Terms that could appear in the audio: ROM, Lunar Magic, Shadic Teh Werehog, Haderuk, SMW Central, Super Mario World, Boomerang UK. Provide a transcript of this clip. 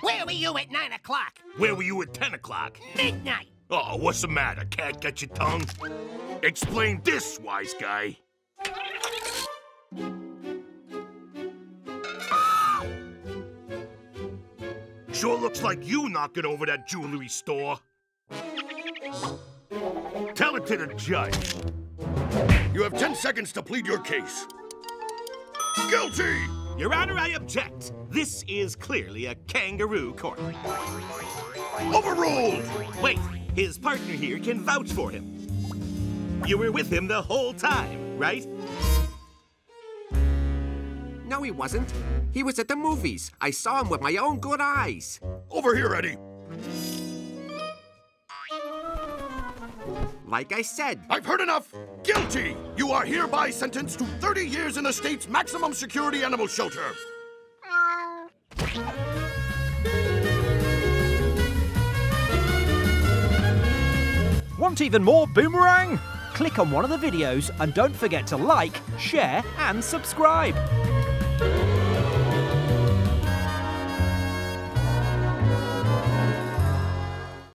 Where were you at 9 o'clock? Where were you at 10 o'clock? Midnight. Oh, what's the matter? Can't get your tongue? Explain this, wise guy. Sure looks like you knocking over that jewelry store. Tell it to the judge. You have 10 seconds to plead your case. Guilty! Your Honor, I object. This is clearly a kangaroo court. Overruled! Wait, his partner here can vouch for him. You were with him the whole time, right? No, he wasn't. He was at the movies. I saw him with my own good eyes. Over here, Eddie. Like I said. I've heard enough. Guilty. You are hereby sentenced to 30 years in the state's maximum security animal shelter. Want even more Boomerang? Click on one of the videos and don't forget to like, share and subscribe.